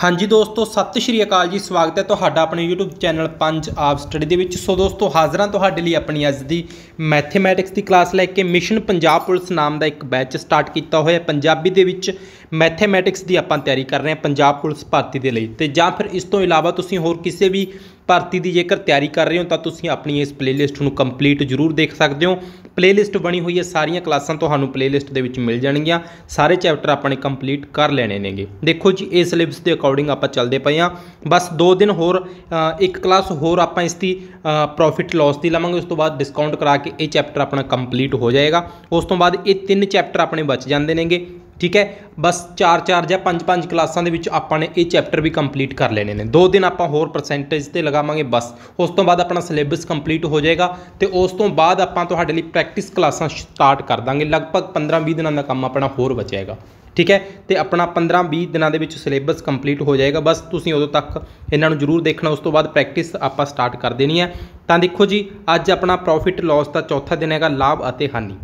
हाँ जी दोस्तों, सत श्री अकाल जी। स्वागत है तुहाडा अपने यूट्यूब चैनल पंजाब स्टडी दे विच। सो दोस्तों, हाज़र हां तुहाडे लई अपनी अज दी मैथेमैटिक्स की क्लास लैके मिशन पंजाब पुलिस नाम का एक बैच स्टार्ट किया हुआ है। पंजाबी दे विच मैथेमैटिक्स की आपां तैयारी कर रहे हैं पंजाब पुलिस भर्ती के लिए, तो जां फिर इस तो इलावा तुसीं होर किसी भी भर्ती की जेकर तैयारी कर रहे हो तो तुसीं अपनी इस प्लेलिस्ट नूं कंप्लीट जरूर देख सकते हो। प्लेलिस्ट बनी हुई है, सारियां क्लासां तुहानूं प्लेलिस्ट दे विच मिल जाणगीआं, सारे चैप्टर अपने कंप्लीट कर लेने नेगे। देखो जी, इस सिलेबस के अकॉर्डिंग आपां चलदे पए हां। बस 2 दिन होर, एक क्लास होर आपां इस दी प्रॉफिट लॉस की लवांगे, उस तो बाद डिस्काउंट करा के ये चैप्टर अपना कंप्लीट हो जाएगा। उस तो बाद ये 3 चैप्टर अपने बच जाते नेगे, ठीक है। बस 4-4 या 5-5 क्लासां दे विच आपां ने ये चैप्टर भी कंप्लीट कर लेने ने। 2 दिन आपां होर परसेंटेज ते लगावांगे, बस उस तो बाद अपना सिलेबस कंप्लीट हो जाएगा। तो उस तो बाद आपां तुहाडे लई प्रैक्टिस क्लासां स्टार्ट कर दांगे। लगभग 15-20 दिनों का काम अपना होर बचेगा, ठीक है। तो अपना 15-20 दिनों के सिलेबस कंप्लीट हो जाएगा। बस तुसीं उदों तक इन्हां नूं जरूर देखना, उस तो बाद प्रैक्टिस आपां स्टार्ट कर देनी है। तां देखो जी, अज अपना प्रॉफिट लॉस का 4था दिन है, लाभ अते हानि।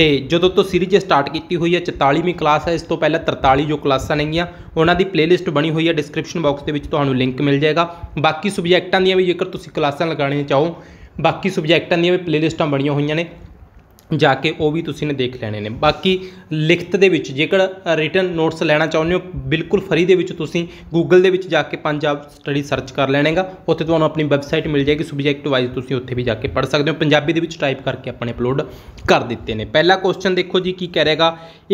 तो जो तो सीरीज स्टार्ट की हुई है, 44वीं क्लास है। इस तो पहले 43 जो क्लासा नेगियां उन्होंने प्लेलिस्ट बनी हुई है, डिस्क्रिप्शन बॉक्स के तो लिंक मिल जाएगा। बाकी सबजैक्टां दी भी जेकर तुसीं क्लासा लगाने चाहो, बाकी सबजैक्टां दी भी प्लेलिस्टां बनिया हुई ने, जाके वो भी तुसीं ने देख लेने ने। बाकी लिखत दे विच जेकर रिटन नोट्स लेना चाहुंदे हो, बिल्कुल फ्री दे विच तुसीं गूगल दे विच जाके पंजाब स्टडी सर्च कर लेनेगा, उत्थे तुहानूं अपनी वैबसाइट मिल जाएगी। सबजैक्ट वाइज तुसीं उत्थे भी जाके पढ़ सकदे हो। पंजाबी दे विच टाइप करके अपने अपलोड कर दित्ते ने। पहला क्वेश्चन देखो जी की कह रहेगा,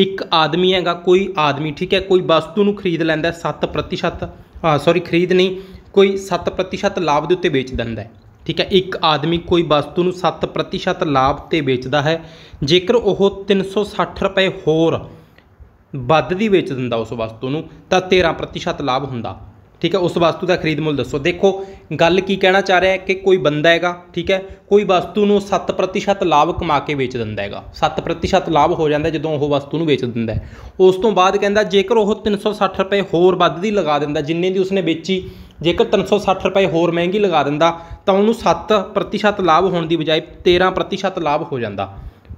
एक आदमी हैगा, कोई आदमी, ठीक है, कोई वस्तु नूं खरीद लैंदा 7% खरीद नहीं, कोई 7% लाभ दे उत्ते बेच दिंदा है, ठीक है। एक आदमी कोई वस्तु नूं 7% लाभ ते बेचदा है, जेकर वो 360 रुपए होर वध दी बेच दिंदा उस वस्तु नूं तां 13% लाभ हुंदा, ठीक है। उस वस्तु का खरीद मुल दसो। देखो, गल की कहना चाह रहा है कि कोई बंदा हैगा, ठीक है, कोई वस्तु नूं 7% लाभ कमा के बेच दिंदा हैगा। 7% लाभ हो जाता है जदों वो वस्तु नूं बेच दिंदा है। उस तो बाद कहंदा जेकर वो 360 रुपए होर वध दी लगा दिंदा, जिन्ने दी उसने बेची जेकर 360 रुपए होर महंगी लगा दिंदा तो उन्होंने 7% लाभ होने की बजाय 13% लाभ हो जाता,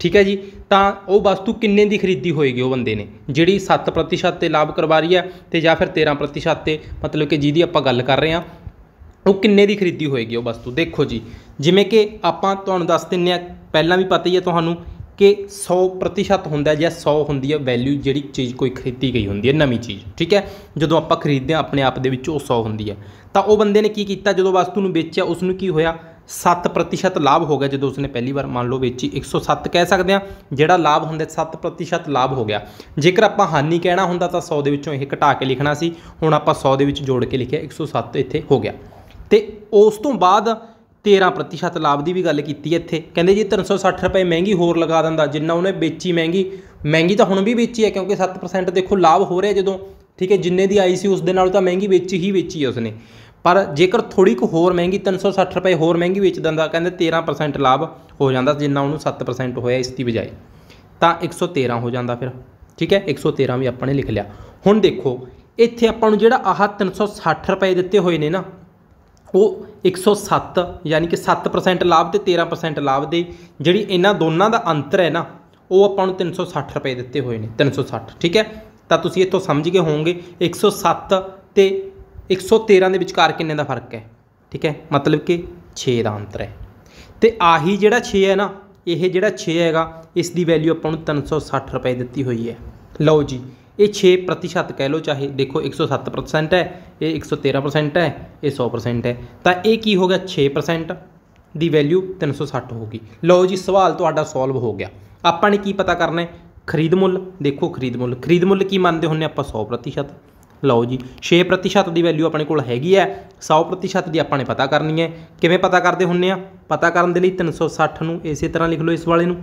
ठीक है जी। तो वह वस्तु किन्ने की खरीदी होएगी वो बंदे ने, जिहड़ी 7% से लाभ करवा रही है, तो या फिर 13% से, मतलब कि जिहदी आपां गल कर रहे हैं, वो किन्ने की खरीदी होएगी वह वस्तु। देखो जी, जिमें कि आपां तुहानूं दस दिंदे आ, पहलां भी पता ही है तुहानूं कि 100% होंदा है, या 100 होंदी है वैल्यू, जिहड़ी चीज़ कोई खरीदी गई होंदी है, नवीं चीज़, ठीक है। जो आप खरीदते हैं अपने आप दे विच वो 100 होंदी है। तो वह बंदे ने की कीता, जो वस्तु नूं बेचिया उसनूं की होया, 7% लाभ हो गया। जो उसने पहली बार मान लो बेची 107 कह सकते हैं, जोड़ा लाभ होंदा 7% लाभ हो गया। जेकर आप हानि कहना होंदा तो 100 ये घटा के लिखना सी, हुण आप 100 जोड़ के लिखिया 107 इत्थे हो गया। तो उस तो बाद 13% लाभ की भी गल की इत्थे, कहिंदे जी 360 रुपए महंगी होर लगा दिंदा, जिन्ना उन्हें बेची महंगी महंगी तो हुण भी बेची है, क्योंकि 7% देखो लाभ हो रहा जो, ठीक है, जिन्ने की आई सी उस दे नाल तां महंगी बेची ही बेची है उसने। पर जेकर थोड़ी को होर महंगी 360 रुपए होर महंगी बेच दिंदा, कहते 13% लाभ हो जाता, जिन्ना उन्होंने 7% होया इसकी बजाय, तो 113 हो जाता फिर, ठीक है। 113 भी आपने लिख लिया। हुण देखो इत्थे आपां नूं जिहड़ा आह 360 रुपए दिते हुए ने ना, वो 107 यानी कि 7% लाभ तो 13% लाभ दे, जिहड़ी इन्हां दोनों का अंतर है ना, वो आपां नूं 360 रुपए दिते हुए ने, 360, ठीक है। तो तुसीं इत्थों समझ गए होवोगे 107 ते 113 के विचकार किन्ने का फर्क है, ठीक है, मतलब कि 6 का अंतर है। तो आही जिहड़ा 6 है ना, यह जिहड़ा 6 हैगा, इसकी वैल्यू आपां नूं 360 रुपए दी हुई है। लो जी, ये 6% कह लो चाहे, देखो 107% है, ये 113% है, ये 100% है, तो ये की हो गया 6% की वैल्यू 360 होगी। लो जी, सवाल तुहाडा सॉल्व हो गया। आपां ने की पता करना है, खरीद मुल। देखो खरीद मुल, खरीद मुल की मनते हुंदे आपां 100%। लो जी, 6% की वैल्यू अपने कोल हैगी है, 100% की आपां ने पता करनी है। किवें पता करते हुन्ने आ, पता करन दे लई 360 नूं इसे तरह लिख लो, इस वाले नूं,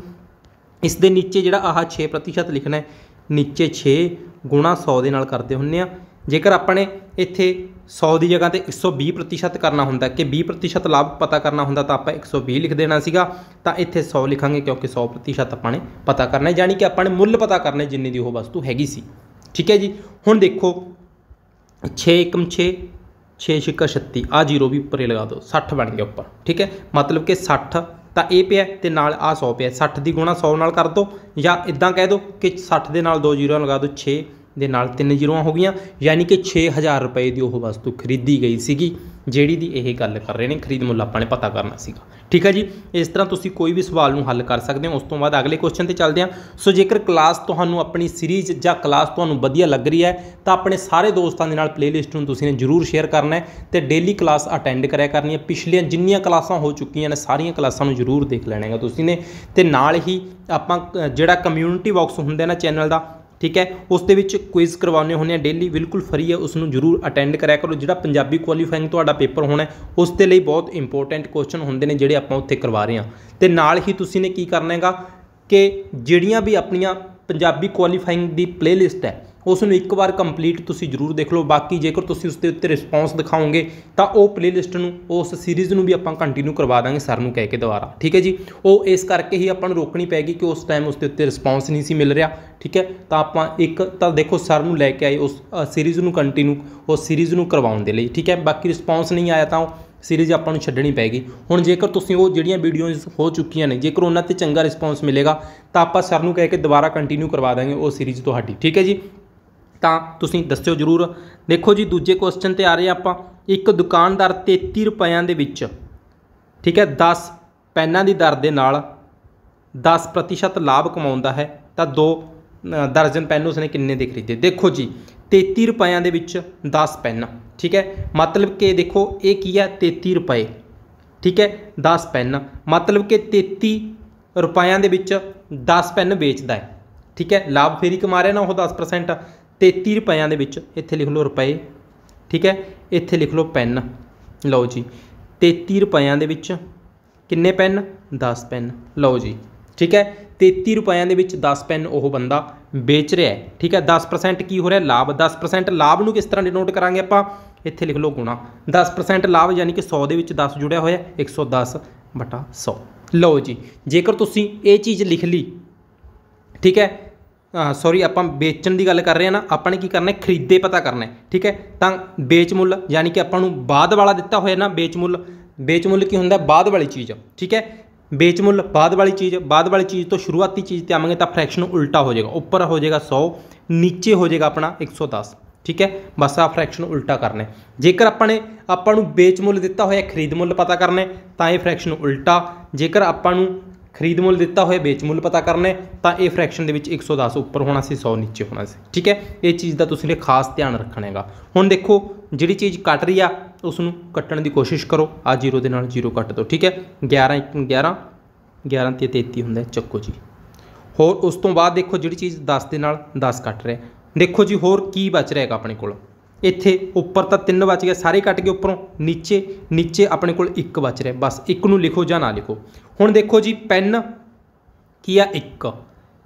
इस दे नीचे जिहड़ा आह 6% लिखना है, नीचे 6 गुणा 100 दे नाल करदे हुन्ने आ। जेकर आपने इत्थे 100 की जगह तो 120% करना होंदा, कि 20% लाभ पता करना होंदा, तो आप 120 लिख देना सीगा, तो इत्थे 100 लिखांगे, क्योंकि 100% आपने पता करना है, यानी कि आपने मुल पता करना जिन्नी दी ओह वस्तु हैगी सी, ठीक है जी। हुण देखो 6 एकम 6, 6 छिका 36, आ जीरो भी उपर लगा दो, 60 बन गया उपर, ठीक है, मतलब कि 60 तो ये पे है, नाल आ 100 पे है, 60 की गुणा 100 नाल कर दो, या इदा कह दो कि 60 के नाल 2 जीरो लगा दो, 6 दे नाल तीन जीरोआं हो गई, यानी कि 6000 रुपए की वह वस्तु खरीदी गई सीगी जिहड़ी दी यह गल कर रहे हैं, खरीद मुल आपां ने पता करना सीगा। ठीक है जी, इस तरह तुसीं कोई भी सवाल नूं हल कर सकते हो। उस तो बाद अगले क्वेश्चन ते चलदे हां। सो जेकर क्लास तुहानूं अपनी सीरीज जां क्लास तुहानूं वधिया लग रही है तां अपने सारे दोस्तों के नाल प्लेलिस्ट नूं तुसीं ने जरूर शेयर करना है ते डेली क्लास अटेंड कराया करनी है। पिछलियां जिन्नियां क्लासां हो चुकियां ने सारियां क्लासां नूं जरूर देख लैणा हैगा तुसीं ने, ते नाल ही आपां जिहड़ा कम्यूनिटी बॉक्स हुंदा ना चैनल दा, ठीक है, उसके क्विज़ करवाने होने डेली, बिल्कुल फ्री है, उसनूं जरूर अटेंड कराया करो। जिहड़ा पंजाबी क्वालीफाइंग तुहाडा पेपर होना है उसके लिए बहुत इंपोर्टेंट क्वेश्चन होंदे ने जिहड़े आपां उत्थे करवा रहे हैं। ते नाल ही तुसीं ने की करना हैगा कि जिहड़ियां भी अपनियां पंजाबी क्वालीफाइंग दी प्लेलिस्ट है उसनूं एक बार कंप्लीट तुसीं जरूर देख लो। बाकी जेकर तुसीं उसके उत्ते रिस्पॉन्स दिखाओगे तो वो प्लेलिस्ट नूं, उस सीरीज़ नूं भी आपां कंटिन्यू करवा देंगे सर नूं कह के दोबारा। ठीक है जी, वो इस करके ही आपां नूं रोकनी पैगी कि उस टाइम उसके उत्ते रिस्पॉन्स नहीं सी मिल रहा। ठीक है, तो आपां एक तो देखो सर नूं लैके आए उस सीरीज़ नूं कंटिन्यू, उस सीरीज़ नूं करवाउण दे लई। ठीक है, बाकी रिस्पॉन्स नहीं आया तो सीरीज़ आपां नूं छड्डणी पैगी। हुण जेकर तुसीं वो जिहड़ियां वीडियोज़ हो चुकियां ने जेकर उन्हां ते चंगा रिस्पॉन्स मिलेगा तो आपां सर नूं कह के दोबारा कंटिन्यू करवा देंगे वो सीरीज़ तुहाडी। ठीक है जी, तां तुसीं दस्सिओ जरूर। देखो जी, दूजे क्वेश्चन ते आ रहे आपां। एक दुकानदार 33 रुपयां दे विच, ठीक है, 10 पेनां दी दर दे नाल 10% लाभ कमाउंदा है तां 2 दर्जन पेन उसने किन्ने दे खरीदे। देखो जी, 33 रुपयां दे विच 10 पेन, ठीक है, मतलब कि देखो ये की है 33 रुपए, ठीक है, 10 पेन, मतलब कि 33 रुपयां दे विच 10 पेन बेचदा है। ठीक है, लाभ फेरी कमा रहा ना वह 10%। 33 रुपयां दे विच, इत्थे लिख लो रुपए, ठीक है, इत्थे लिख लो पेन। लो जी, 33 रुपयां दे विच किन्ने पेन? 10 पेन। लो जी, ठीक है, 33 रुपयां दे विच 10 पेन वह बंदा बेच रहा है। ठीक है, 10% की हो रहा है लाभ। 10% लाभ नूं किस तरह डिनोट करांगे आपां? इत्थे लिख लो गुणा। 10% लाभ यानी कि 100 दे विच 10 जुड़िया होया, 110/100। लो जी, जेकर तुसीं ये चीज़ लिख ली, ठीक है, सॉरी आपां बेचण की गल कर रहे हैं ना, आपां ने की करना है खरीदे पता करना है। ठीक है, तो बेच मुल यानी कि आपां नूं बाद वाला दिता होया ना, बेच मुल, बेच मुल की हुंदा? बाद वाली चीज़। ठीक है, बेच मुल बाद वाली चीज़, बाद वाली चीज़ तो शुरुआती चीज़ ते आवांगे तो फ्रैक्शन उल्टा हो जाएगा, ऊपर हो जाएगा 100, नीचे हो जाएगा अपना 110। ठीक है, बस आ फ्रैक्शन उल्टा करना है। जेकर आपने आपां नूं बेच मुल दिता होया खरीद मुल पता करना है तो यह फ्रैक्शन उल्टा, जेकर आपां नूं खरीद मुल दिता होया बेच मुल पता करना है तो यह फ्रैक्शन के 110 उपर होना से, 100 नीचे होना से। ठीक है, ये चीज़ का तुसीं खास ध्यान रखना हैगा। हुण देखो, जिहड़ी चीज़ कट रही आ उसनूं कट्टण की कोशिश करो, आ जीरो के नाल जीरो कट दो। ठीक है, 11 ते 33 हुंदा है, चक्को जी। होर उस तो बाद देखो, जिहड़ी चीज़ 10 के नाल 10 कट रहा है, देखो जी होर की बच रहा है अपने कोल? इत्थे उपर तो 3 बच गया सारे कट गए उपरों, नीचे नीचे अपने को 1 बच रहा है, बस 1 नूं लिखो जां ना लिखो। हुण देखो जी, पेन की आ 1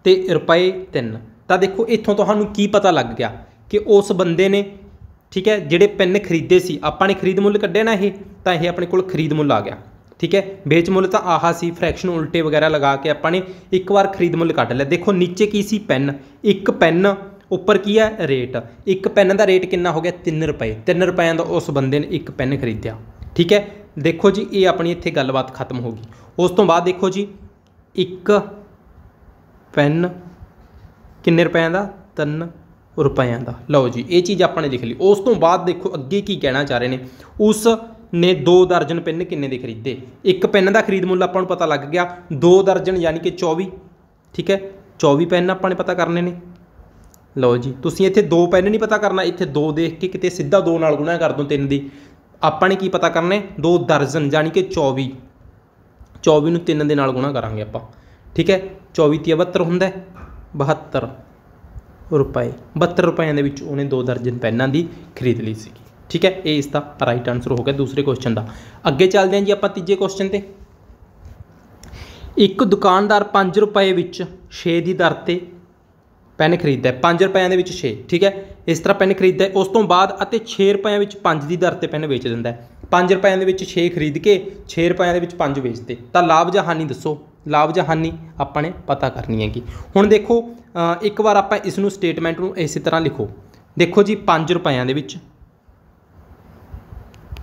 ते रुपए 3, तो देखो इत्थों तुहानूं की पता लग गया कि उस बंदे ने, ठीक है, जिहड़े पेन खरीदे सी आपां ने खरीद मुल कड्ढे ना, ये तो यह अपने को खरीद मुल आ गया। ठीक है, बेच मुल तो आहा सी, फ्रैक्शन उल्टे वगैरह लगा के आपां ने एक बार खरीद मुल कड्ढ लिया। देखो नीचे की सी पेन, 1 पेन, उपर की है रेट, 1 पेन का रेट कितना हो गया? 3 रुपए। 3 रुपयां का उस बंदे ने 1 पेन खरीदया। ठीक है, देखो जी ये अपनी इत्थे गलबात खत्म हो गई। उस तो बाद देखो जी, 1 पेन किन्ने रुपयां का? 3 रुपयां का। लो जी, ये चीज़ आपने लिख ली। उस तो बाद देखो अगे की कहना चाह रहे हैं, उसने 2 दर्जन पेन किन्ने दे खरीदे? 1 पेन का खरीद मुल आपां नूं पता लग गया, 2 दर्जन यानी कि 24। ठीक है, 24 पेन आपां ने पता करने ने। लो जी, तुसीं इत्थे 2 पेन नहीं पता करना, इत्थे 2 देख के किते सीधा 2 नाल गुणा कर दो 3 दी। आपां ने की पता करना है? 2 दर्जन यानी कि 24, 24 नूं 3 दे नाल गुणा करांगे आपां। ठीक है, 24 + 72 हुंदा है 72 रुपए। 72 रुपयां दे विच उहने 2 दर्जन पेनां दी खरीद ली सी। ठीक है, ये इसका राइट आंसर हो गया दूसरे क्वेश्चन का। अगे चलदे हां जी आपां तीजे क्वेश्चन ते। एक दुकानदार 5 रुपए विच 6 दी दर ते पेन खरीदता है, 5 रुपयां के 6। ठीक है, इस तरह पेन खरीदता है। उस तो बाद 6 रुपयां 5 की दर से पेन बेच दिंदा है। 5 रुपयां के 6 खरीद के 6 रुपयां के 5 बेचते, तो लाभ या हानि दसो? लाभ या हानि आपने पता करनी हैगी। हुण देखो, एक बार आप इस स्टेटमेंट को इस तरह लिखो। देखो जी, 5 रुपयां के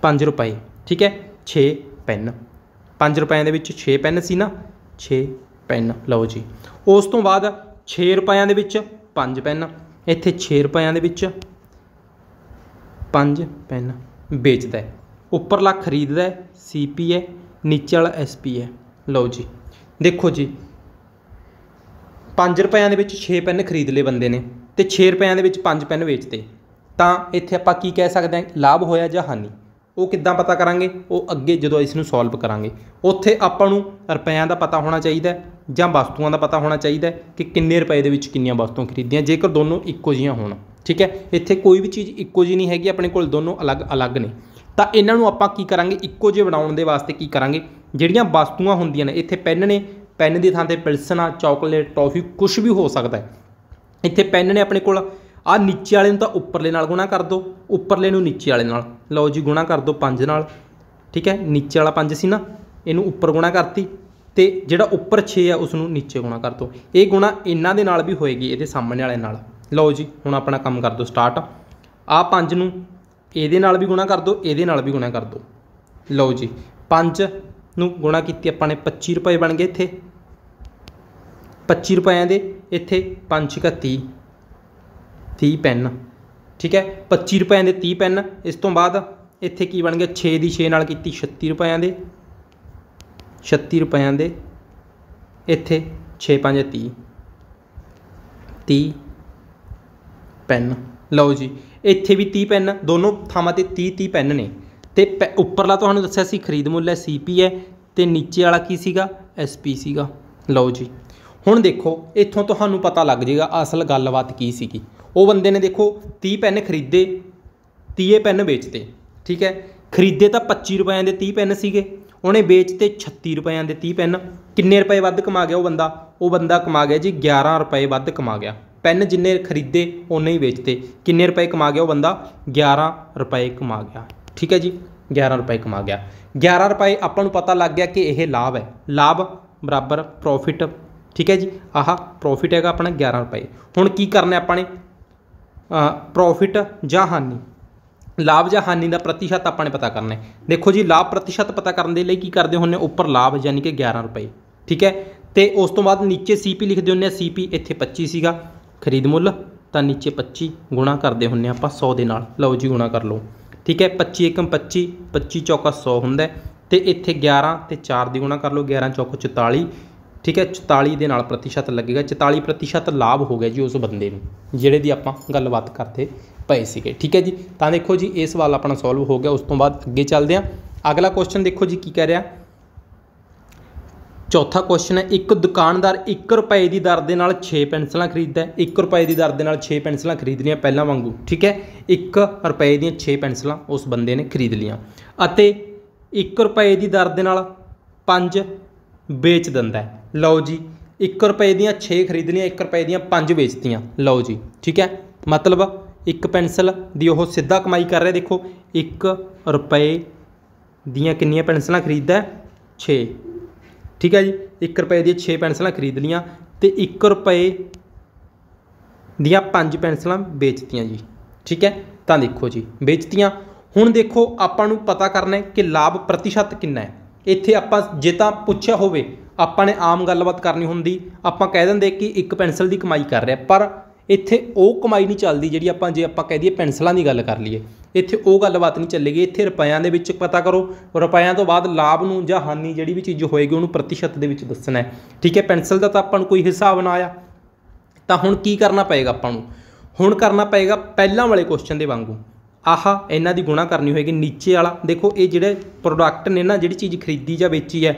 5 रुपए, ठीक है, 6 पेन। 5 रुपयां के 6 पेन सी ना, 6 पेन। लो जी, उस तो बाद 6 रुपयां के 5 पेन, इत्थे 6 रुपये दे विच 5 पेन बेचता है। उपरला खरीदता है सीपी है, नीचे वाला एसपी है। लो जी देखो जी 5 रुपये दे विच 6 पेन खरीद ले बंदे ने ते 6 रुपये दे विच 5 पेन बेचते, तो इत्थे आपां की कह सकते हैं लाभ होया जां हानि। वो किद्दां पता करांगे, वो अगे जदों इसनूं सॉल्व करांगे। उत्थे आपां नूं रुपयां दा पता होना चाहिए जां वस्तुओं का पता होना चाहिए कि किन्ने रुपए दे विच किन्नियां वस्तुओं खरीदियां, जेकर दोनों इक्को जिहियां होण। ठीक है, इत्थे कोई भी चीज़ इक्को जी नहीं हैगी, अपने कोल दोनों अलग अलग ने। तो इन्हां नूं आपां की करांगे, इक्को जे बनाउण दे वास्ते की करांगे, जिहड़ियां वस्तुआं हुंदियां ने, इत्थे पेन ने, पेन दी थां ते पिलसना, चॉकलेट, टॉफी कुछ भी हो सकता है। इत्थे पेन ने अपने कोल आ नीचे वाले तो उपरले नाल गुणा कर दो, उपरले नूं नीचे वाले नाल। लो जी गुणा कर दो 5 नाल, ठीक है, नीचे वाला 5 सी ना, इनू उपर गुणा करती, तो जिहड़ा उपर 6 है उसनूं नीचे गुणा कर दो। ये गुणा इन्हां दे नाल भी होएगी, ये सामने वाले नाल। लो जी हुण अपना काम कर दो स्टार्ट। आ 5 नूं इहदे नाल भी गुणा कर दो, इहदे नाल भी गुणा कर दो। लो जी 5 नूं गुणा कीती आपां ने 25 रुपए बन गए। इत्थे 25 रुपए दे इत्थे 5 का 30 पेन, ठीक है, 25 रुपए के 30 पेन। इस तो बाद इत्थे की बन गया 6 की 6 की 36 रुपए के, 36 रुपए के इत्थे 6 5 30 पेन। लो जी इत्थे भी 30 पेन, दोनों थावां ते 30 पेन ने। ते उपरला तुहानूं दस्सिया सी खरीद मुल है सीपी है, तो नीचे वाला की सीगा एसपी सीगा। लो जी हुण देखो इत्थों तुहानूं पता लग जाएगा असल गलबात की सीगी। वो बंदे ने देखो 30 पेन खरीदे, 30 पेन बेचते, ठीक है, खरीदे तो 25 रुपए के 30 पेन सीगे, उन्हें बेचते 36 रुपए के 30 पेन। किन्ने रुपए वध कमा गया वो बंदा? वो बंदा कमा गया जी 11 रुपए वध कमा गया। पेन जिन्ने खरीदे उन्ने ही बेचते। किन्ने रुपए कमा गया वो बंदा? 11 रुपए कमा गया, ठीक है जी, 11 रुपए कमा गया। 11 रुपए आपां नूं पता लग गया कि यह लाभ है, लाभ बराबर प्रॉफिट, ठीक है जी, आह प्रॉफिट है अपना 11 रुपए। हुण की करना अपने प्रॉफिट जां हानि, लाभ जां हानि का प्रतिशत अपने पता करना है। देखो जी लाभ प्रतिशत पता करने के लिए की करते होंगे उपर लाभ यानी कि 11 रुपए, ठीक है, तो उस तो बाद नीचे सीपी लिखते होंगे। सीपी इत्थे 25 सीगा खरीद मुल, तो नीचे 25 गुणा करते होंगे आप 100 के नाल। लो जी गुणा कर लो, ठीक है, 25 एकम 25 25 चौका 100 होंगे, तो इत्थे 11 ते 4 की गुणा कर लो, 11 चौक 44, ठीक है, 44 के नाल प्रतिशत लगेगा। 44% लाभ हो गया जी उस बंदे नूं जिहड़े दी आपां गलबात करते पए सीगे, ठीक है जी। तो देखो जी ये सवाल अपना सॉल्व हो गया। उस तो बाद अगे चलदे आं। अगला क्वेश्चन देखो जी की कह रहा, चौथा क्वेश्चन है, एक दुकानदार 1 रुपए की दर के नाल 6 पेंसिलां खरीदता है। 1 रुपए की दर के नाल 6 पेंसिलां खरीदनियां पहलां वांगू, ठीक है, 1 रुपए दी 6 पेंसिलां उस बंदे ने खरीद लियां अते 1 रुपए की दर के नाल 5 बेच दिंदा है। लो जी 1 रुपए दी 6 खरीदनियाँ, 1 रुपए दी 5 बेचतियाँ। लो जी ठीक है, मतलब 1 पेंसिल दी वो सीधा कमाई कर रहा है। देखो 1 रुपए दी कितनी पेंसिलां खरीददा है? 6, ठीक है जी, 1 रुपए दी 6 पेंसिलां खरीद लियाँ तो 1 रुपए दी 5 पेंसिलां बेचतियाँ जी, ठीक है। तो देखो जी बेचतियाँ। हुण देखो आपां नूं पता करना है कि लाभ प्रतिशत कितना है। इत्थे आपां जे तां पुछिया होवे ਆਪਾਂ ਨੇ आम गलबात करनी होंदी ਆਪਾਂ ਕਹਿ ਦਿੰਦੇ कि 1 पेंसिल की कमाई कर रहा, पर ਇੱਥੇ ਉਹ ਕਮਾਈ नहीं ਚੱਲਦੀ ਜਿਹੜੀ ਆਪਾਂ ਜੇ ਆਪਾਂ ਕਹਿ ਦਈਏ ਪੈਨਸਲਾਂ ਦੀ ਗੱਲ ਕਰ ਲਈਏ। ਇੱਥੇ ਉਹ ਗੱਲਬਾਤ ਨਹੀਂ ਚੱਲੇਗੀ। ਇੱਥੇ ਰੁਪਇਆਂ ਦੇ ਵਿੱਚ ਪਤਾ ਕਰੋ, ਰੁਪਇਆਂ ਤੋਂ ਬਾਅਦ ਲਾਭ ਨੂੰ ਜਾਂ ਹਾਨੀ ਜਿਹੜੀ ਵੀ ਚੀਜ਼ ਹੋਏਗੀ ਉਹਨੂੰ ਪ੍ਰਤੀਸ਼ਤ ਦੇ ਵਿੱਚ ਦੱਸਣਾ ਹੈ, ਠੀਕ ਹੈ। ਪੈਨਸਲ ਦਾ ਤਾਂ ਆਪਾਂ ਨੂੰ ਕੋਈ ਹਿਸਾਬ ਨਾ ਆਇਆ, ਤਾਂ ਹੁਣ ਕੀ ਕਰਨਾ ਪਏਗਾ ਆਪਾਂ ਨੂੰ? ਹੁਣ ਕਰਨਾ ਪਏਗਾ ਪਹਿਲਾਂ ਵਾਲੇ ਕੁਐਸਚਨ ਦੇ ਵਾਂਗੂ, आह इन्हां दी गुणा करनी होएगी नीचे वाला। देखो ये जिहड़े प्रोडक्ट ने ना, जिहड़ी चीज़ खरीदी जां बेची है,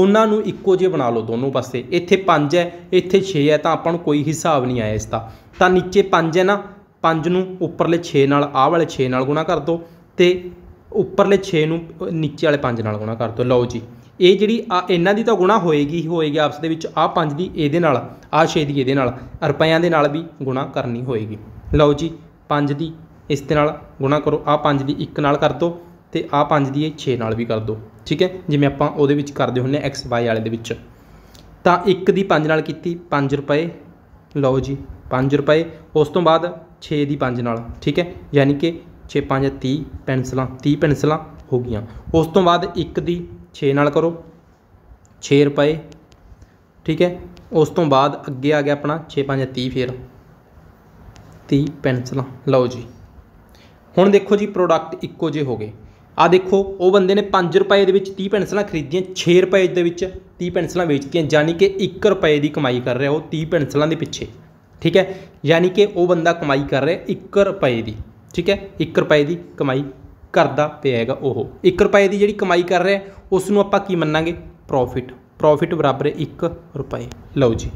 ਉਹਨਾਂ ਨੂੰ ਇੱਕੋ ਜਿਹੇ ਬਣਾ ਲਓ ਦੋਨੋਂ ਪਾਸੇ। ਇੱਥੇ 5 ਹੈ, ਇੱਥੇ 6 ਹੈ, ਤਾਂ ਆਪਾਂ ਨੂੰ ਕੋਈ ਹਿਸਾਬ ਨਹੀਂ ਆਇਆ ਇਸ ਦਾ। ਤਾਂ ਨੀਚੇ 5 ਹੈ ਨਾ, 5 ਨੂੰ ਉੱਪਰਲੇ 6 ਨਾਲ, ਆਹ ਵਾਲੇ 6 ਨਾਲ ਗੁਣਾ ਕਰ ਦਿਓ ਤੇ ਉੱਪਰਲੇ 6 ਨੂੰ ਨੀਚੇ ਵਾਲੇ 5 ਨਾਲ ਗੁਣਾ ਕਰ ਦਿਓ। ਲਓ ਜੀ ਇਹ ਜਿਹੜੀ ਇਹਨਾਂ ਦੀ ਤਾਂ ਗੁਣਾ ਹੋਏਗੀ ਹੀ ਹੋਏਗੀ ਆਪਸ ਦੇ ਵਿੱਚ। ਆਹ 5 ਦੀ ਇਹਦੇ ਨਾਲ, ਆਹ 6 ਦੀ ਇਹਦੇ ਨਾਲ, ਰੁਪਇਆਂ ਦੇ ਨਾਲ ਵੀ ਗੁਣਾ ਕਰਨੀ ਹੋਏਗੀ। ਲਓ ਜੀ 5 ਦੀ ਇਸ ਦੇ ਨਾਲ ਗੁਣਾ ਕਰੋ, ਆਹ 5 ਦੀ 1 ਨਾਲ ਕਰ ਦਿਓ ਤੇ ਆਹ 5 ਦੀ 6 ਨਾਲ भी कर दो, ठीक है, जिमें आपां उहदे विच करदे हुंदे एक्स वाई वाले दे विच। तां 1 दी 5 नाल कीती 5 रुपए। लो जी 5 रुपए, उस तो बाद 6 दी 5 नाल, ठीक है, यानी कि 6 5 30 पेंसिलां, 30 पेंसिलां हो गईयां। उस तो बाद 1 दी 6 नाल करो, 6 रुपए, ठीक है। उस तो बाद अगे आ गया अपना 6 5 30, फिर ती पेंसिल लो जी। हुण देखो जी प्रोडक्ट इक्को जे हो गए। आ देखो वो बंदे ने 5 रुपए दे विच 30 पेंसिलां खरीदियां, 6 रुपए दे विच 30 पेंसिलां बेचतीआं, यानी कि 1 रुपए की कमाई कर रहा वो 30 पेंसिलां दे पिछे। ठीक है, यानी कि वो बंदा कमाई कर रहा 1 रुपए की। ठीक है, 1 रुपए की कमाई करता पेगा। वो 1 रुपए की जी कमाई कर रहा उसनों आपां की मन्नांगे प्रॉफिट। प्रॉफिट बराबर 1 रुपए। लो जी,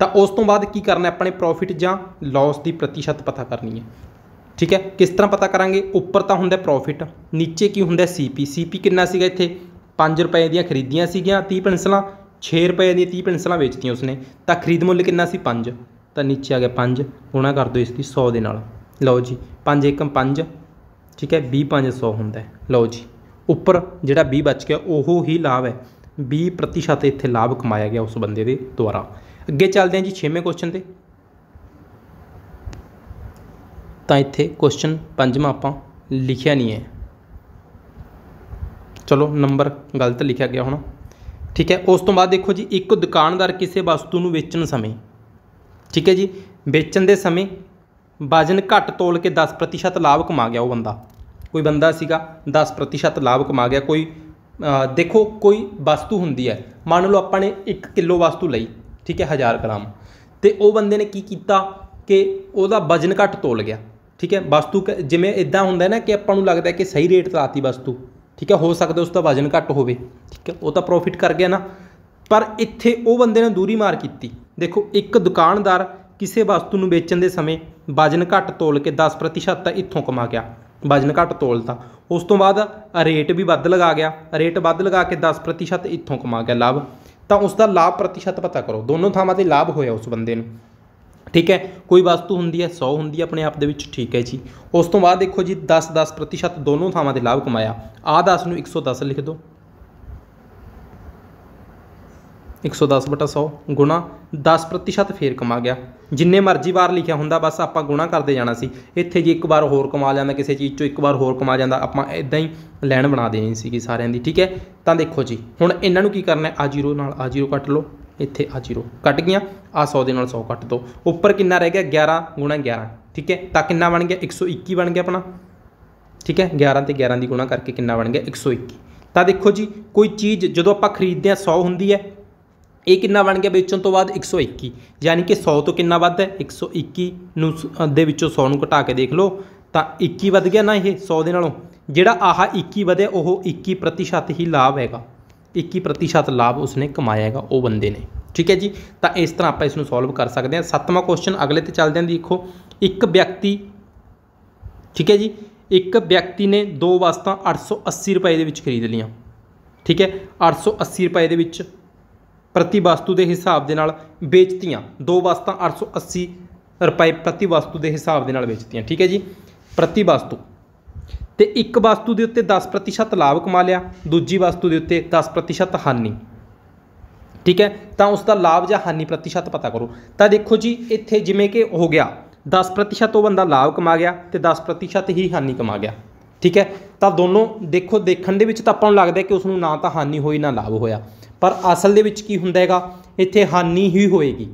तो उस तो बाद की करना अपने प्रॉफिट जां लॉस की प्रतिशत पता करनी है। ठीक है, किस तरह पता करांगे? उपर तो होंदा प्रॉफिट, नीचे की होंदा सीपी। सीपी कितना सीगा इत्थे? 5 रुपए दियां खरीदियां सीगियां 30 पेंसिलां, 6 रुपए दी 30 पेंसिलां बेचतीआं उसने, तो खरीद मुल कितना सी? 5। तो नीचे आ गया 5 गुणा कर दो इसकी 100 दे नाल। लो जी, 5 एकम 5, ठीक है, 20 5 100 होंदा है। लो जी, उपर जिहड़ा 20 बच गया ओहो ही लाभ है, 20% इत्थे लाभ कमाया गया उस बंदे दे द्वारा। अगे चलदे हां जी 6वें क्वेश्चन ते। तो इत्थे क्वेश्चन 5वां आपां लिखिया नहीं है, चलो नंबर गलत लिखा गया होना। ठीक है, उस तो बाद देखो जी एक दुकानदार किसी वस्तु नूं वेचण समय, ठीक है जी, वेचण दे समय वजन घट तोल के 10% लाभ कमा गया। वो बंदा कोई बंदा सीगा 10% लाभ कमा गया। कोई देखो कोई वस्तु हुंदी है, मान लो आपां ने 1 किलो वस्तु लई, ठीक है, 1000 ग्राम, तो वो बंदे ने की कीता कि ओहदा वजन घट तोल गया। ठीक है, वस्तु जिमें इदा होंदा ना कि आपां नूं लगदा है कि सही रेट लाती वस्तु, ठीक है, हो सकता उसका वजन घट होवे, ठीक है, वह तो प्रॉफिट कर गया ना। पर इत्थे वो बंदे ने दूरी मार कीती। देखो एक दुकानदार किसी वस्तु नूं बेचण दे समय वजन घट तोल के 10% तां इत्थों कमा गया, वजन घट तोलता। उस तो बाद रेट भी वध लगा गया, रेट वध लगा के 10% इत्थों कमा गया लाभ। तो उसका लाभ प्रतिशत पता करो, दोनों थावां ते लाभ होया उस बंदे नूं। ठीक है, कोई वस्तु होंदी है 100 होंदी है अपने आप दे विच, ठीक है जी। उस तो बाद देखो जी 10 10% दोनों थावां दे लाभ कमाया। आ 10 नूं 110 लिख दो, 110/100 गुणा 10% फिर कमा गया। जिन्ने मर्जी बार लिखिया हुंदा बस आपां गुणा करते जाना सी। इत्थे जी एक बार होर कमा जांदा, किसी चीज़ चों एक बार होर कमा जांदा, आपां इदां ही लाइन बना देनी सीगी सारियां दी। ठीक है, तो देखो जी हुण इन्हां नूं की करना है, आ जीरो नाल आ जीरो कट लो, इत्थे आ जीरो कट गया, आ 100 दे नाल 100 कट दो। उपर कितना रह गया? 11 गुणा 11, ठीक है, तो कितना बन गया? 121 बन गया अपना। ठीक है, 11 तो 11 की गुणा करके कितना बन गया? 121। तो देखो जी कोई चीज़ जो आप खरीदते हैं 100 होंगी है, ये कितना बन गया बेचण तो बाद? 121, यानी कि 100 तो कितना वध है? 121 दे विचों 100 नूं घटा के देख लो तो 21 वध गया ना। ये 100 दे नालों जिहड़ा आह 21 वधे ओह 21% ही लाभ हैगा, 21% लाभ उसने कमाया हैगा वो बंदे ने। ठीक है जी, तो इस तरह आप इसनूं सॉल्व कर सकते हैं। 7वां क्वेश्चन अगले तो चलते हैं। देखो एक व्यक्ति, ठीक है जी, एक व्यक्ति ने 2 वस्तुआं 880 रुपए दे विच खरीद लिया। ठीक है, 880 रुपए दे विच प्रति वस्तु के हिसाब के नाल बेचतियाँ, 2 वस्तुआं 880 रुपए प्रति वस्तु के हिसाब के नाल बेचतियाँ। ठीक है जी, प्रति वस्तु ते एक वस्तु के उत्ते 10% लाभ कमा लिया, दूजी वस्तु के उत्ते 10% हानि। ठीक है, तो उसका लाभ या हानि प्रतिशत पता करो। तो देखो जी इत्थे जिमें कि हो गया 10% वो बंदा लाभ कमा गया तो 10% ही हानि कमा गया। ठीक है, तो दोनों देखो देखण दे विच तां आपां नूं लगदा है कि उसनूं ना तो हानि होई ना लाभ होया, पर असल दे विच की हुंदा हैगा? इत्थे हानि ही होएगी।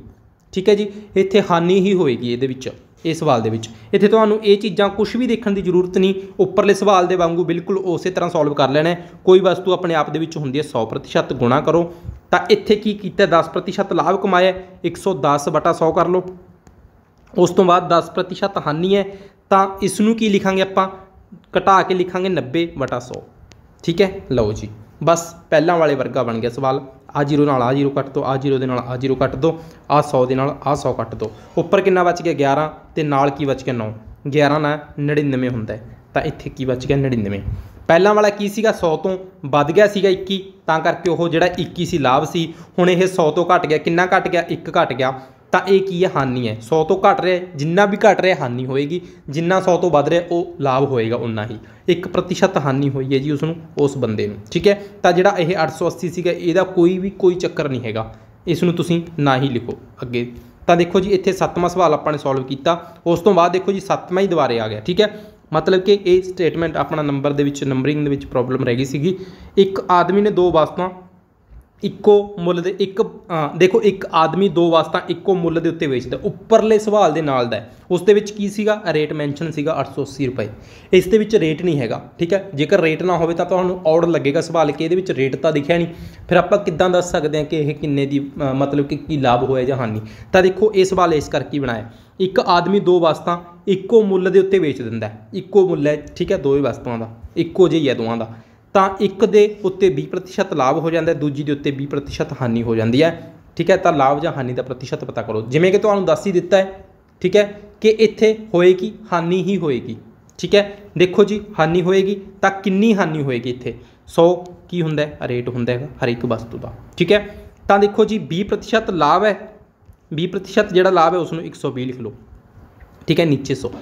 ठीक है जी, इत्थे हानि ही होएगी। इहदे विच इस सवाल दे विच इत्थे तुहानूं ये चीज़ां कुछ भी देखण दी जरूरत नहीं, उपरले सवाल दे वांगू बिल्कुल उसे तरह सॉल्व कर लेना है। कोई वस्तु अपने आप दे विच हुंदी है 100% गुणा करो, तो इत्थे की कीता 10% लाभ कमाया, 110/100 कर लो। उस तो बाद 10% हानि है, तो इसनूं की लिखांगे आपां? घटा के लिखांगे 90/100। ठीक है, लो जी बस पहला वाले वर्गा बन गया सवाल। आ जीरो नाल आ जीरो कट दो, आ जीरो दे नाल आ जीरो कट दो, आ 100 दे नाल आ 100 कट दो। उपर कितना बच गया? 11 ते नाल की बच गया? 9। 11 ना 99 होंदा है, तो इत्थे की बच गया? 99। पहला वाला की सीगा? 100 तो वध गया सीगा 21, तां करके ओह जिहड़ा 21 सी लाभ सी। हुण इह 100 तो घट गया, कितना घट गया? 1 घट गया, तो यह की है? हानि है। 100 तो घट रहा है, जिन्ना भी घट रहा है हानि होएगी, जिन्ना 100 तो वध रहा है वो लाभ होएगा उन्ना ही। 1% हानि हुई है जी उसनूं, उस बंदे नूं। ठीक है, तो जिहड़ा यह 880 सीगा इहदा कोई भी कोई चक्कर नहीं हैगा, इसनूं तुसीं ना ही लिखो अगे। तो देखो जी इत्थे 7वां सवाल आपां ने सॉल्व कीता। उस तो बाद देखो जी 7वां ही दुबारे आ गया। ठीक है, मतलब कि ये स्टेटमेंट अपना नंबर दे विच नंबरिंग दे विच प्रॉब्लम रह गई सीगी। एक आदमी ने 2 वस्तुआं इक्को मुल दे एक देखो एक आदमी दो वस्तु इक्को मुल के उत्ते बेचता उपरले सवाल के नाल दा उस दे विच की सीगा रेट मैनशन सीगा 880 रुपए इस दे विच रेट नहीं हैगा ठीक है। जेकर रेट ना हो तो ऑड लगेगा सवाल कि ये रेट तो दिखा नहीं फिर आप किदां दस सकते हैं कि यह किन्ने दी मतलब कि की लाभ होया जां हानि। तो देखो ये सवाल इस करके बनाया एक आदमी दो वस्तु इक्को मुल के उत्ते बेच दिंदा इक्को मुल है ठीक है दोवें वस्तुओं का इक्को जिही है दोवां का तो एक दे उत्ते 20% लाभ हो जाता है दूजी के उत्ते 20% हानि हो जाती है ठीक है। तो लाभ या हानि का प्रतिशत पता करो जिमें कि तुहानूं दस ही दिता है ठीक है कि इत्थे होएगी हानि ही होएगी ठीक है। देखो जी हानि होएगी तो कितनी हानि होएगी इत्थे 100 की हुंदा है रेट हुंदा है हर एक वस्तु का ठीक है। तो देखो जी 20% लाभ है 20% जिहड़ा लाभ है उसनूं 120 लिख लो ठीक है नीचे 100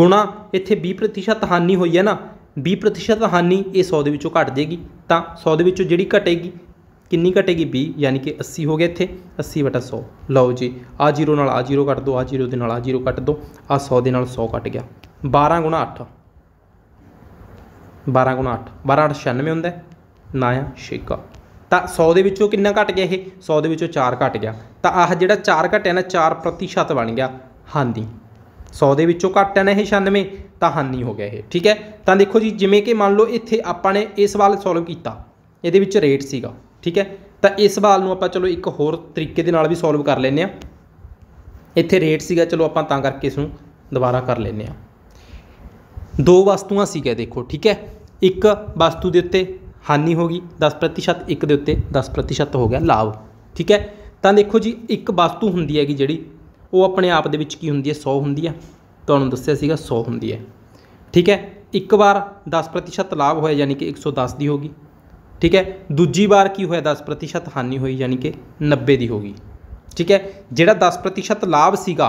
गुणा इत्थे 20% हानि हुई है ना 20% हानि ये 100 के घट जाएगी तो 100 के जी घटेगी किन्नी घटेगी 20 यानी कि 80 हो गया इत्थे 80/100 लो जी आ जीरो नाल आ जीरो कट दो आ जीरो दे नाल आ जीरो कट दो आ 100 दे नाल 100 कट गया 12 गुणा 8 12×8 96 होंदा है ना आ छेका तो 100 के विचों कितना घट गया ये 100 के विचों 4 घट गया तो आह जिहड़ा 4 घटिया ना 4% बन गया हानि 100 के विचों घट है ना ये 96 तो हानि हो गया ये ठीक है। तो देखो जी जिमें कि मान लो इत्थे आपने ये सवाल सॉल्व किया ये रेट सीगा ठीक है। तो इस सवाल आप चलो एक होर तरीके दे नाल भी सॉल्व कर लेने इत्थे रेट सीगा चलो आपां तां करके इसनूं दोबारा कर लेने दो वस्तुआं सीगा देखो ठीक है एक वस्तु दे उत्ते हानि होगी 10% एक दे उत्ते 10% हो गया लाभ ठीक है। तो देखो जी एक वस्तु हुंदी हैगी जिहड़ी वो अपने आप दे विच की हुंदी है 100 हुंदी है तुहानूं दस्सिया सीगा 100 हुंदी है ठीक है। एक बार 10% लाभ होया यानी कि 110 दी होगी ठीक है। दूजी बार की होया 10% हानि हुई यानी कि 90 दी होगी ठीक है। जिहड़ा 10% लाभ सीगा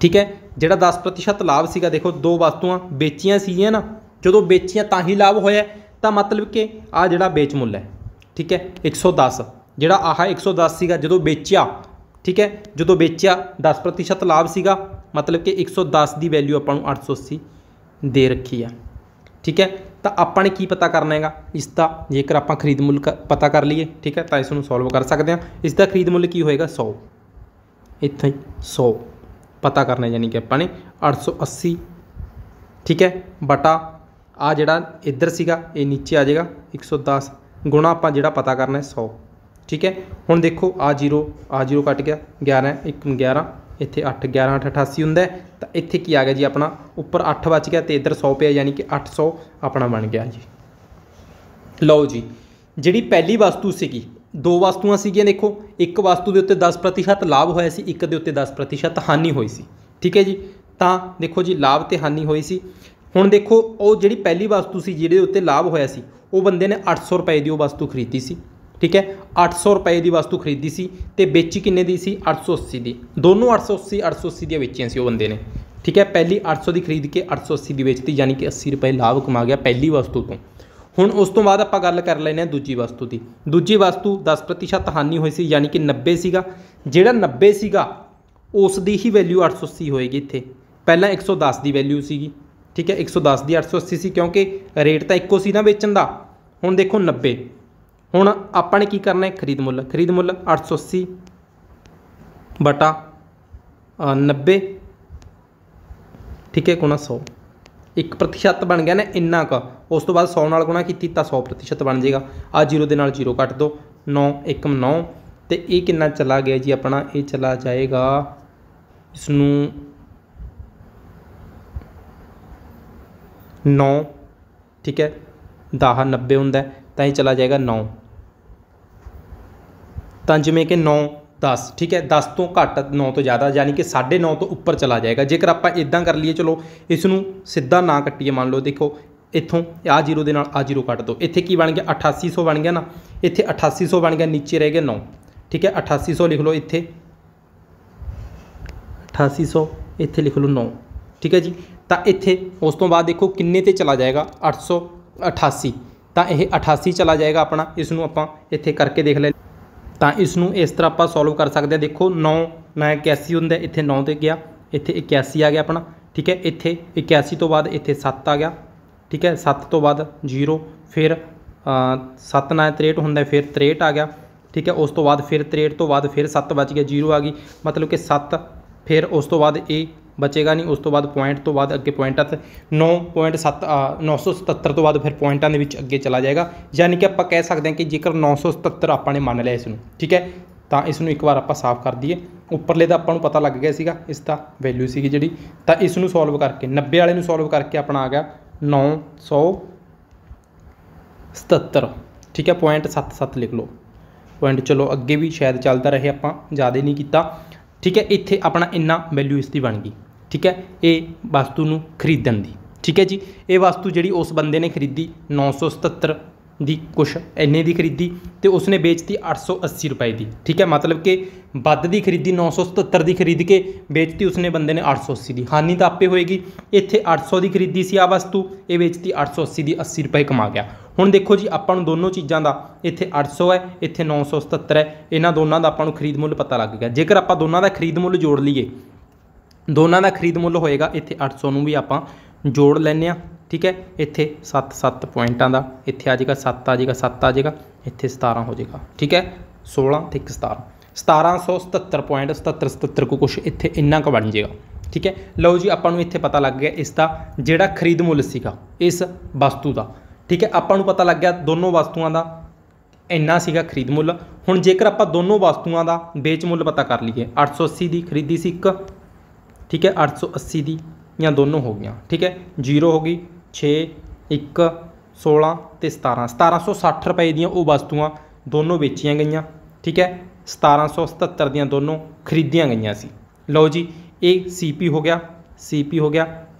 ठीक है जिहड़ा 10% लाभ सीगा देखो दो वस्तुआं बेचियां सीगियां ना जदों बेचियां तां ही लाभ होया तो मतलब कि आ जिहड़ा बेच मुल है ठीक है 110 जिहड़ा आह 110 सीगा जदों बेचिया ठीक है जदों बेचिया 10% लाभ सीगा मतलब कि 110 की वैल्यू आपां नूं 880 दे रखी है ठीक है। तो आपने की पता करना हैगा इसका जेकर आप खरीद मुल पता कर लीए ठीक है। तो इसनूं सॉल्व कर सकते हैं इसका खरीद मुल की होएगा 100 इत्थे 100 पता करना यानी कि आपने 880 ठीक है बटा आ जिहड़ा इधर सीगा ये नीचे आ जाएगा 110 गुणा आपां जिहड़ा पता करना है 100 ठीक है। हुण देखो आ जीरो कट गया 11 इत्थे 8 11 8 88 होंदा तो इत्थे की आ गया जी अपना उपर 8 बच गया तो इधर 100 पे यानी कि 800 अपना बन गया जी। लो जी जिहड़ी पहली वस्तु सीगी दो वस्तुआं सीगियां देखो एक वस्तु के उत्ते 10% लाभ होया सी एक दे उत्ते 10% हानि हुई सी ठीक है जी। तो देखो जी लाभ तो हानि हुई सी हुण देखो वो जिहड़ी पहली वस्तु सी जिहदे उत्ते लाभ होया सी वो बंदे ने 800 रुपए की वस्तु खरीदी सी ठीक है 800 रुपए की वस्तु खरीदी सी ते बेची किन्ने दी सी 880 दी दोनों 880 दी बेचियां सी वो बंदे ने ठीक है। पहली 800 दी खरीद के 880 दी बेचती यानी कि 80 रुपए लाभ कमा गया पहली वस्तु तो। हुण उस तो बाद आपां गल कर लैने दूजी वस्तु की दूजी वस्तु 10% हानि हुई सी यानी कि 90 सीगा जिहड़ा 90 सीगा उस दी ही वैल्यू 880 होएगी इत्थे पहला 110 दी वैल्यू सीगी ठीक है 110 दी 880 सी क्योंकि रेट तां इक्को सी ना बेचण दा। हुण देखो 90 हुण आपने की करना है खरीद मुल 880 बटा 90 ठीक है गुणा 100 1% बन गया ना इन्ना का उस तो बाद 100 नाल गुणा की 100% बन जाएगा आ जीरो दे नाल जीरो कट दो 9 1 9 तो ये कितना चला गया जी अपना ये चला जाएगा इसनू 9 ठीक है 10 90 होंदा तो ये चला जाएगा 9 तो जिमें कि 9 10 ठीक है 10 तो घट 9 तो ज़्यादा यानी कि 9.5 तो उपर चला जाएगा। जेकर आप इदा कर लिए चलो इसनू सीधा ना कट्टीए मान लो देखो इतों आ जीरो दे नाल आ जीरो कट दो इत्थे की बन गया 8800 बन गया ना इत्थे 8800 बन गया नीचे रह गया 9 ठीक है 8800 लिख लो इत्थे 8800 इत्थे लिख लो 9 ठीक है जी। तो इत्थे उस तो बाद देखो किन्ने ते चला जाएगा 888 तो यह 88 चला जाएगा अपना इसनू आपां इत्थे करके देख लें तो इसनू इस तरह आपां सॉल्व कर सकते हैं देखो 9 9 81 होंदा इत्थे 9 ते गया इत्थे 81 आ गया अपना ठीक है। इत्थे 81 तो बाद इत्थे 7 आ गया ठीक है 7 तो बाद 0 फिर सत्त ना 63 होंदा है, फिर 63 आ गया, ठीक है। उस तो बाद फिर 63 तो बाद फिर 7 बच गया, जीरो आ गई, मतलब कि 7, फिर उस तो बाद ए बचेगा नहीं, उस तो बाद पॉइंट तो बाद अगे पॉइंटा 9.7 977 तो बाद फिर पॉइंटा के विच अगे चला जाएगा। यानी कि आप कह सकते हैं कि जेकर 977 आपने मान लिया इसनूं, ठीक है, तो इसनूं एक बार आप साफ कर दीए। उपरले तो आपको पता लग गया सीगा, इसका वैल्यू सी जी, तो इसनूं सॉल्व करके 90 वाले सॉल्व करके अपना आ गया 977, ठीक है, 0.77 लिख लो पॉइंट। चलो अगे भी शायद चलता रहे, आप ज़्यादा नहीं किया, ठीक है। इत्थे अपना इन्ना वैल्यू इसकी बन गई, ठीक है, ये वस्तु नूं खरीदण दी, ठीक है जी। ये वस्तु जी उस बंदे ने खरीदी 977 दी कुछ इन्ने की खरीदी, तो उसने बेचती 880 रुपए की, ठीक है, मतलब कि ਵੱਧ ਦੀ खरीदी 977 की खरीद के बेचती उसने बंदे ने 880 की, हानि तो आपे होएगी। इत्थे 800 की खरीदी सी आ वस्तु, ये बेचती 880 की, 80 रुपए कमा गया। हुण देखो जी आपां नूं दोनों चीज़ों का इत्थे 800 है, इत्थे 977 है, इन्हां दोनों का आपां नूं खरीद मुल पता लग गया। जेकर आपां दोनों का खरीद मुल जोड़ लीए, दोनों का खरीद मुल होएगा, इत्थे 800 नूं भी आपां जोड़ लैंदे आ, ठीक है। इत्थे 7 पॉइंटा का इत्थे आ जाएगा, 7 आ जाएगा, इत्थे 17 हो जाएगा, ठीक है, 16 ते 17 1777.77 को कुछ इत्थे इन्ना क बन जाएगा, ठीक है। लो जी आपां नूं इत्थे पता लग गया इसका जिहड़ा खरीद मुल सीगा इस वस्तु का, ठीक है, आपां नूं पता लग गया दोनों वस्तुओं का इन्ना सीगा खरीद मुल। हुण जेकर आपां दोनों वस्तुओं का बेच मुल पता कर लीए, 880 की खरीदी सी एक, ठीक है, 880 की या दोनों हो गई, ठीक है, जीरो हो गई 6 1 16 ते 17 1760 रुपए दी वो वस्तुआं दोनों बेचिया गई, ठीक है, 1777 दी दोनों खरीदिया गई सी। लो जी ये सीपी हो गया,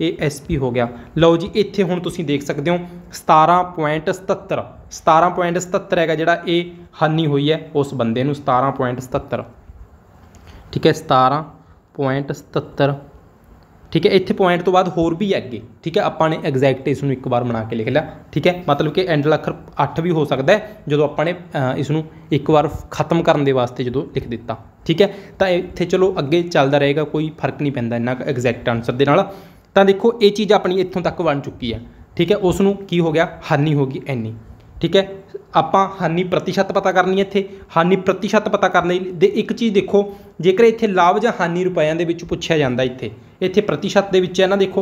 ये एसपी हो गया। लो जी इत्थे हुण तुसीं देख सकते हो 17.77 है जिहड़ा ये हानि हुई है उस बंदे नूं 17.77, ठीक है, 17.77, ठीक है। इत्थे पॉइंट तो बाद होर भी अगे, ठीक है, आपां ने एग्जैक्ट इसनूं एक बार बना के लिख लिया, ठीक है, मतलब कि एंडल अखर 8 भी हो सकता है जो आपां ने इसनूं एक बार खत्म करने वास्ते जो लिख दिता, ठीक है। तो इत्थे चलो अगे चलता रहेगा, कोई फर्क नहीं पैंदा इन्ना एग्जैक्ट आंसर दे नाल। तां देखो ये चीज़ अपनी इत्थों तक बन चुकी है, ठीक है, उसनूं की हो गया हानि हो गई इन्नी, ठीक है। आपां हानि प्रतिशत पता करनी है, इत्थे हानि प्रतिशत पता करने दे एक चीज़ देखो, जेकर इत्थे लाभ जां हानि रुपयां दे विच पुछया जांदा, इत्थे प्रतिशत दे विच है ना, देखो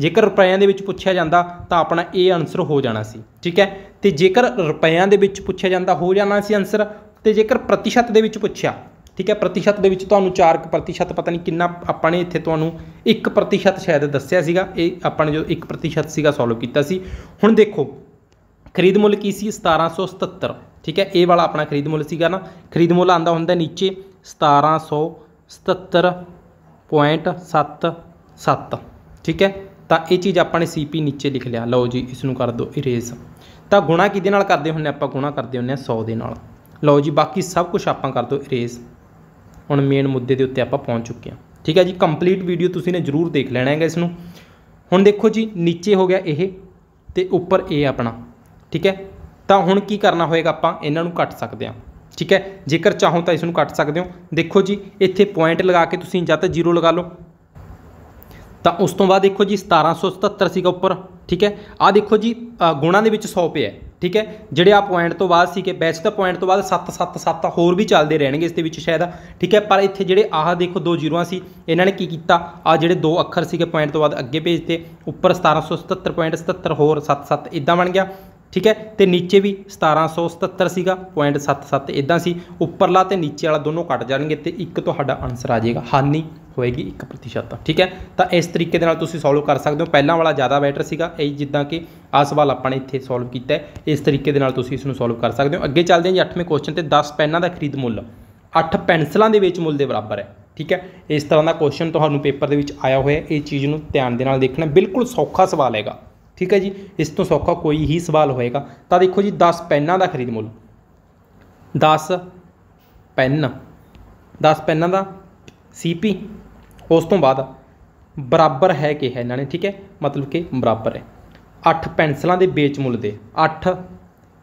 जेकर रुपयां दे विच पुछया जांदा तां अपना ए आंसर हो जाना सी, ठीक है, ते जेकर रुपयां दे विच पुछया जांदा हो जाना सी आंसर, ते जेकर प्रतिशत दे विच पुछया, ठीक है, प्रतिशत दे विच तुहानूं 4% पता नहीं कितना अपने इत्थे तुहानूं 1% शायद दस्सिया सीगा, इह अपने जो 1% सीगा सॉल्व कीता सी। हुण देखो खरीद मुल की सी 1777, ठीक है, ये वाला अपना खरीद मुल सीगा ना, खरीद मुल आंदा हुंदा नीचे 1777.77, ठीक है, तो ये चीज़ आपने सी पी नीचे लिख लिया। लो जी इसनूं कर दो इरेज, तो गुणा किहदे नाल करदे हुंदे आपां गुणा करदे हुंदे 100 दे नाल। लो जी बाकी सब कुछ आपां कर दो इरेज। हुण मेन मुद्दे दे उत्ते आपां पहुंच चुके हैं, ठीक है जी। कंप्लीट वीडियो तुसीं ने जरूर देख लेना है इसनूं। हुण देखो जी नीचे हो गया यह ते उपर ए अपना, ठीक है, तो हुण की करना होएगा आपां इन्हां नूं कट सकते हैं, ठीक है, जेकर चाहो तो इसनूं कट सकते हो। देखो जी इत्थे पॉइंट लगा के तुसीं जां तां जीरो लगा लो, तो उस तो बाद देखो जी 1777 सीगा उपर, ठीक है, आ देखो जी गुणा दे विच 100 पे है, ठीक है, जिहड़े आ पॉइंट तो बाद सीगे, वैसे तो पॉइंट तो बाद 777 होर भी चलते रहणगे इस दे विच शायद, ठीक है, पर इत्थे जिहड़े आह देखो दो जीरोआं सी, इन्हां ने की कीता आ जिहड़े दो अखर सीगे पॉइंट तो बाद अगे भेजते, उपर 1777.77 होर 77 इदां बन गया, ठीक है, तो नीचे भी 1777 सीगा 0.77 इदा सी, उपरला तो नीचे वाला दोनों कट जाएंगे तो एक तो आंसर आ जाएगा, हानि होएगी 1%, ठीक है। तो इस तरीके दे नाल तुसीं सॉल्व कर सकते हो, पहला वाला ज़्यादा बैटर सीगा, जिद्दां कि आ सवाल आपने इत्थे सॉल्व किया है, इस तरीके दे नाल तुसीं इसनूं सॉल्व कर सकते हो। अगे चलदे जी 8वें क्वेश्चन ते 10 पेनां दा खरीद मुल 8 पेंसिलां दे बेच मुल दे बराबर है, ठीक है। इस तरह का क्वेश्चन तुहानूं पेपर दे विच आया होया है, ये चीज़ नूं ध्यान दे नाल देखना, बिल्कुल सौखा सवाल हैगा, ठीक है जी, इस तो सौखा कोई ही सवाल होएगा। तो देखो जी 10 पेनां का खरीद मुल 10 पेनां का सीपी उस तो बाद बराबर है कि है इन्होंने, ठीक है, मतलब कि बराबर है 8 पेंसिलों के बेच मुल दे, 8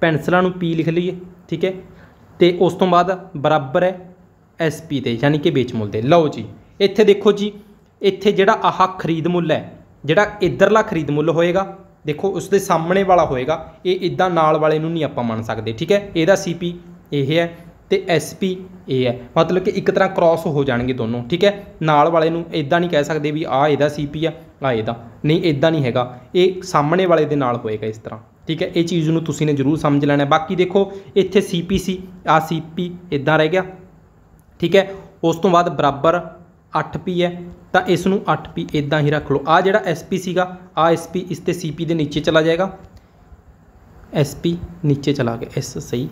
पेंसिलों पी लिख लीए, ठीक है, तो उस तो बाद बराबर है एस पी दे यानी कि बेच मुल दे। लो जी इत्थे देखो जी इत्थे जिहड़ा आह खरीद मुल है, जिहड़ा इधरला खरीद मुल होएगा देखो उसके सामने वाला होएगा, ये इदा नाल वाले नूं नहीं आपां मान सकते। ठीक है, इहदा सीपी यह है तो एस पी ए है, मतलब कि एक तरह क्रॉस हो जाएंगे दोनों। ठीक है, नाल वाले नूं इदा नहीं कह सकते भी आ इहदा सीपी आ आ इहदा, नहीं इदा नहीं हैगा, ये सामने वाले दे नाल होएगा इस तरह। ठीक है, ये चीज़ नूं तुसीं ने जरूर समझ लेना। बाकी देखो इत्थे सी पी सी आ सी पी इदा रह गया। ठीक है, उस तो बाद बराबर 8P है तो इसनूं 8P इदा ही रख लो। आ जिहड़ा एस पी सीगा आ एस पी इस ते सी पी के नीचे चला जाएगा, एस पी नीचे चला गया, एस सही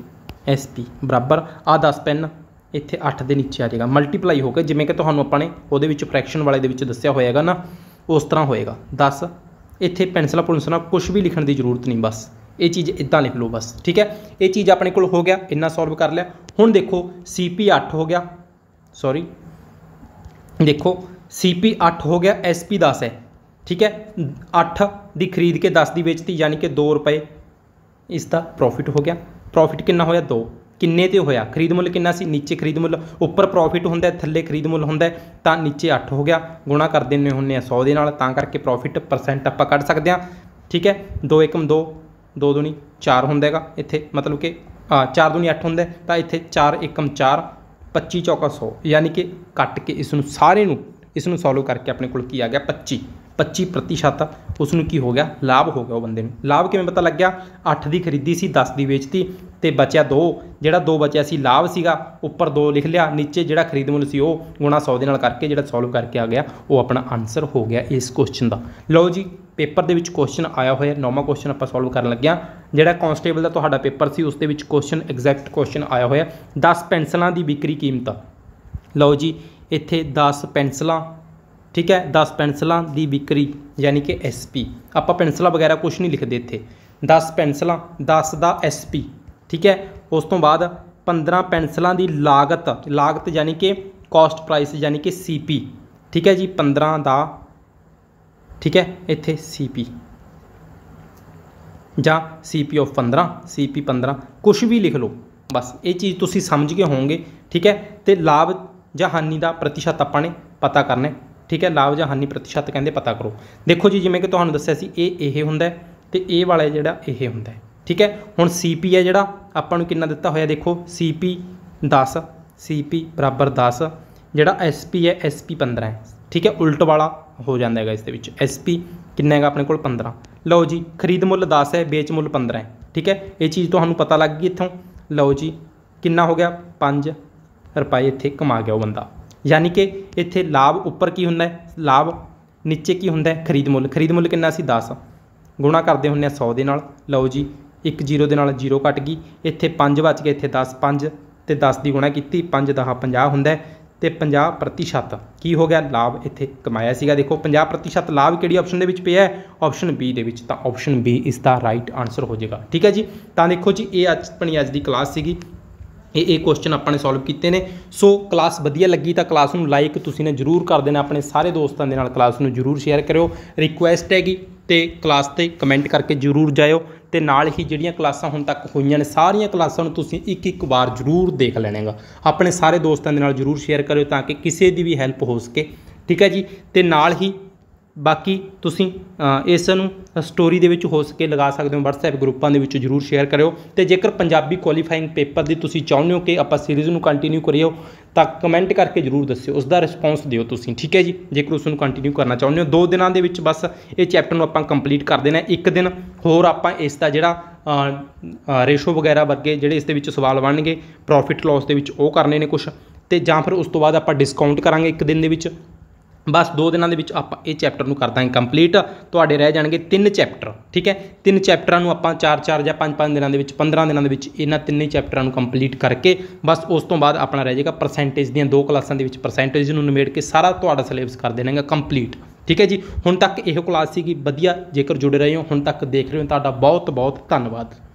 एस पी बराबर आ 10 पेन इत्थे 8 के नीचे आ जाएगा, मल्टीप्लाई हो गया जिमें कि तुहानूं आपां ने उहदे विच फ्रैक्शन वाले दे विच दस्सिया होएगा ना, उस तरह होएगा 10। इत्थे पेंसिल पुनसना कुछ भी लिखण की जरूरत नहीं, बस ये चीज़ इदा लिख लो बस। ठीक है, ये चीज़ अपने को हो गया, इन्ना सॉल्व कर लिया। हुण देखो सी पी 8 हो गया, सॉरी देखो सी पी 8 हो गया, एस पी 10 है। ठीक है, 8 की खरीद के 10 की बेचती, यानी कि 2 रुपए इसका प्रॉफिट हो गया। प्रॉफिट कितना होया 2, किन्ने ते होया, खरीद मुल कितना सी, नीचे खरीद मुल, उपर प्रॉफिट हुंदा है थले खरीद मुल हुंदा है, तां नीचे 8 हो गया, गुणा कर देने हुंदे आ 100 दे नाल, तां करके प्रॉफिट परसेंट आपां कढ सकदे आ। ठीक है, 2 एकम 2, 2 दूनी 4 हुंदा हैगा इत्थे, मतलब कि 4 दूनी 8 हुंदा है, तां इत्थे 4 एकम 4, 25 चौका 100, यानी कि कट के इस सारे इसनों सॉल्व करके अपने को आ गया 25% उसनों की हो गया लाभ हो गया। वो बंदे लाभ किमें पता लग गया, 8 की खरीदी सी 10 की बेचती तो बचिया 2, जोड़ा 2 बचिया सी लाभ सीगा, उपर 2 लिख लिया, नीचे जोड़ा खरीद मुल सी गुणा 100 दे करके जोड़ा सॉल्व करके आ गया, वो अपना आंसर हो गया इस क्वेश्चन का। लो जी पेपर के क्वेश्चन आया हुआ, 9वां क्वेश्चन आप सॉल्व कर लगे। जोड़ा कॉन्स्टेबल का तुहाडा पेपर सी उसके क्वेश्चन एग्जैक्ट क्वेश्चन आया हुआ 10 पेंसिलों की बिक्री कीमत। लो जी इत्थे 10 पेंसिलों, ठीक है 10 पेंसिलों की बिक्री, यानी कि एस पी, आप पेंसिल वगैरह कुछ नहीं लिखते इत्थे, 10 पेंसिलों 10 का एस पी। ठीक है, उस तो बाद 15 पेंसिलों की लागत, लागत यानी कि कॉस्ट प्राइस, यानी कि सी पी। ठीक है जी 15 का, ठीक है इत्थे सी पी या C P of 15, C P 15 कुछ भी लिख लो बस, ये चीज़ तुसीं समझ गए होंगे। ठीक है, तो लाभ जा हानि का प्रतिशत आपां ने पता करना। ठीक है, लाभ जा हानि प्रतिशत कहिंदे पता करो। देखो जी जिमें कि तुहानूं दस्सिया सी ये हुंदा है ते ए वाला जिहड़ा ये हुंदा है। ठीक है, हुण सी पी है जिहड़ा आपां नूं कितना दित्ता होया, देखो सी पी 10, सी पी बराबर 10, जिहड़ा एस पी है एस पी 15 है। ठीक है, उल्ट वाला हो जाता है इसदे विच, एस पी कितना है अपने कोल 15। लो जी खरीद मुल 10 है, बेच मुल 15 है। ठीक है, ये चीज़ तुहानूं पता लग गई इत्थों। लो जी कितना हो गया 5 रुपए इत्थे कमा गया वो बंदा, यानी कि इत्थे लाभ उपर की हुंदा है लाभ, नीचे की हुंदा है खरीद मुल, खरीद मुल कितना सी 10, गुणा करते हुंदे आ 100 दे नाल। लो जी 1 0 दे नाल 0 कट गई, इत्थे 5 बच गए, इत्थे 10 5 ते 10 दी गुणा कीती 5 10 50 हुंदा है, तो 50% की हो गया लाभ इत्थे कमाया सीगा। देखो 50% लाभ किहड़ी ऑप्शन दे विच पिया है, ऑप्शन बी दे विच, तां ऑप्शन बी इसका राइट आंसर हो जाएगा। ठीक है जी, तो देखो जी ये अपनी अज की क्लास सीगी, ये क्वेश्चन अपने सॉल्व किए ने। सो क्लास वधिया लगी तो क्लास में लाइक तुसीं ने जरूर कर देना, अपने सारे दोस्तों के नाल क्लास में जरूर शेयर करो। रिक्वेस्ट हैगी तो क्लास ते कमेंट करके जरूर जाओ, तो नाल ही जिहड़ियां क्लासां हुण तक होईयां ने सारिया क्लासां नूं तुसीं एक एक बार जरूर देख लैणेगा, अपने सारे दोस्तों के नाल जरूर शेयर करो ताकि किसी की भी हैल्प हो सके। ठीक है जी, तो नाल ही बाकी तुसीं इस नूं स्टोरी दे विच हो सके लगा सकते हो, वट्सएप ग्रुपां दे विच जरूर शेयर करियो। तो जेकर पंजाबी क्वालीफाइंग पेपर दी तुसीं चाहुंदे हो कि आपां सीरीज़ नूं कंटीन्यू करियो तां कमेंट करके जरूर दस्सियो, उसका रिस्पॉन्स दिओ तुसीं। ठीक है जी, जेकर उसनूं कंटीन्यू करना चाहुंदे हो 2 दिनां दे विच बस ये चैप्टर नूं आपां कंप्लीट कर देना। 1 दिन होर आपां इस दा जिहड़ा रेशो वगैरह वर्गे जिहड़े इस दे विच सवाल बनणगे प्रॉफिट लॉस दे विच ओह करने ने कुछ, ते जां फिर उस तों बाद आपां डिस्काउंट करांगे 1 दिन दे विच। बस 2 दिनों के आप चैप्टर में कर देंगे कंप्लीट, तो रह जाएंगे 3 चैप्टर। ठीक है, 3 चैप्टर आप 4 या 5 दिनों के 15 दिनों के इन्होंने 3 ही चैप्टर कंप्लीट करके बस उस तो बाद अपना रह जाएगा परसेंटेज दियां 2 क्लासां के परसेंटेज में निबेड़ के सारा तुहाडा सिलेबस कर देना कंप्लीट। ठीक है जी, हुण तक यही क्लास सीगी, वधिया जेकर जुड़े रहे हो, हुण तक देख रहे हो, तुहाडा बहुत बहुत धन्नवाद।